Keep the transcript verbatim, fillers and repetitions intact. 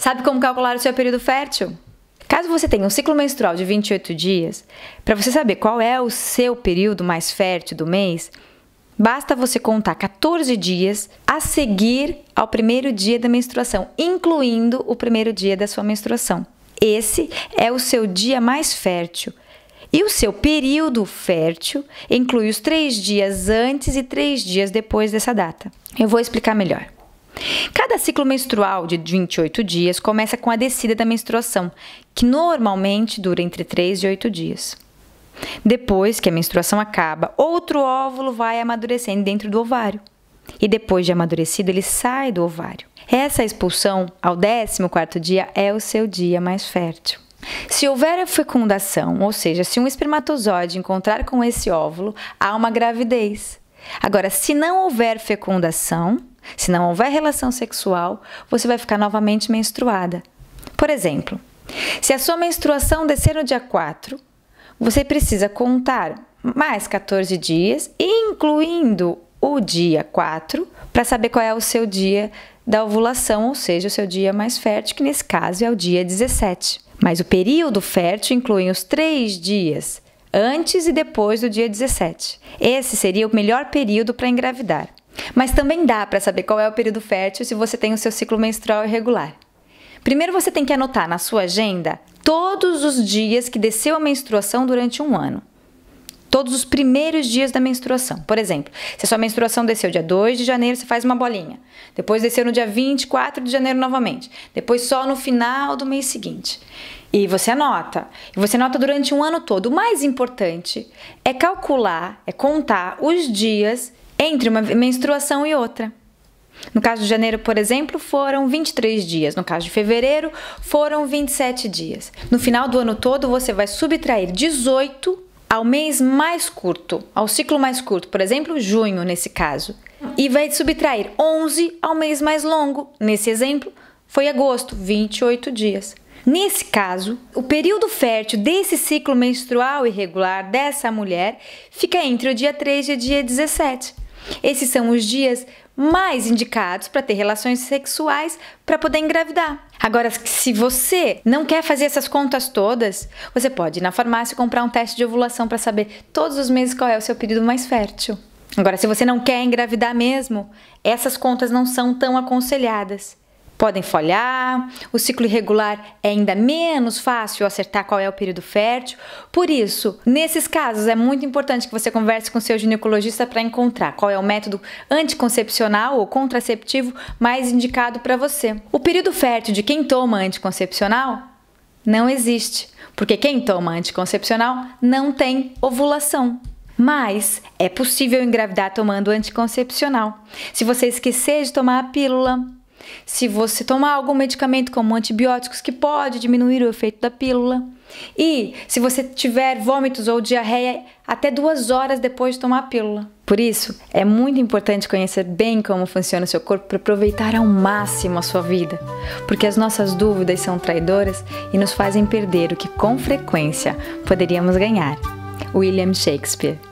Sabe como calcular o seu período fértil? Caso você tenha um ciclo menstrual de vinte e oito dias, para você saber qual é o seu período mais fértil do mês, basta você contar quatorze dias a seguir ao primeiro dia da menstruação, incluindo o primeiro dia da sua menstruação. Esse é o seu dia mais fértil. E o seu período fértil inclui os três dias antes e três dias depois dessa data. Eu vou explicar melhor. Cada ciclo menstrual de vinte e oito dias começa com a descida da menstruação, que normalmente dura entre três e oito dias. Depois que a menstruação acaba, outro óvulo vai amadurecendo dentro do ovário. E depois de amadurecido, ele sai do ovário. Essa expulsão, ao décimo quarto dia, é o seu dia mais fértil. Se houver a fecundação, ou seja, se um espermatozoide encontrar com esse óvulo, há uma gravidez. Agora, se não houver fecundação, se não houver relação sexual, você vai ficar novamente menstruada. Por exemplo, se a sua menstruação descer no dia quatro, você precisa contar mais quatorze dias, incluindo o dia quatro, para saber qual é o seu dia da ovulação, ou seja, o seu dia mais fértil, que nesse caso é o dia dezessete. Mas o período fértil inclui os três dias antes e depois do dia dezessete. Esse seria o melhor período para engravidar. Mas também dá para saber qual é o período fértil se você tem o seu ciclo menstrual irregular. Primeiro você tem que anotar na sua agenda todos os dias que desceu a menstruação durante um ano. Todos os primeiros dias da menstruação. Por exemplo, se a sua menstruação desceu dia dois de janeiro, você faz uma bolinha. Depois desceu no dia vinte e quatro de janeiro novamente. Depois só no final do mês seguinte. E você anota. E você anota durante um ano todo. O mais importante é calcular, é contar os dias entre uma menstruação e outra. No caso de janeiro, por exemplo, foram vinte e três dias. No caso de fevereiro, foram vinte e sete dias. No final do ano todo, você vai subtrair dezoito ao mês mais curto, ao ciclo mais curto, por exemplo, junho, nesse caso. E vai subtrair onze ao mês mais longo. Nesse exemplo, foi agosto, vinte e oito dias. Nesse caso, o período fértil desse ciclo menstrual irregular dessa mulher fica entre o dia três e o dia dezessete. Esses são os dias mais indicados para ter relações sexuais para poder engravidar. Agora, se você não quer fazer essas contas todas, você pode ir na farmácia e comprar um teste de ovulação para saber todos os meses qual é o seu período mais fértil. Agora, se você não quer engravidar mesmo, essas contas não são tão aconselhadas. Podem folhear, o ciclo irregular é ainda menos fácil acertar qual é o período fértil. Por isso, nesses casos é muito importante que você converse com seu ginecologista para encontrar qual é o método anticoncepcional ou contraceptivo mais indicado para você. O período fértil de quem toma anticoncepcional não existe, porque quem toma anticoncepcional não tem ovulação. Mas é possível engravidar tomando anticoncepcional. Se você esquecer de tomar a pílula, se você tomar algum medicamento como antibióticos, que pode diminuir o efeito da pílula, e se você tiver vômitos ou diarreia até duas horas depois de tomar a pílula. Por isso, é muito importante conhecer bem como funciona o seu corpo para aproveitar ao máximo a sua vida, porque as nossas dúvidas são traidoras e nos fazem perder o que com frequência poderíamos ganhar. William Shakespeare.